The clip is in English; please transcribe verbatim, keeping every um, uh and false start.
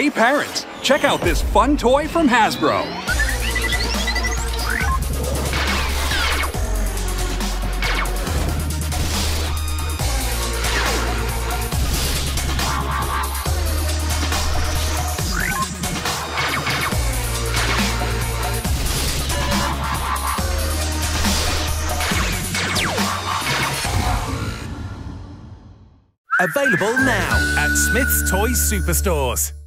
Hey parents, check out this fun toy from Hasbro. Available now at Smyths Toys Superstores.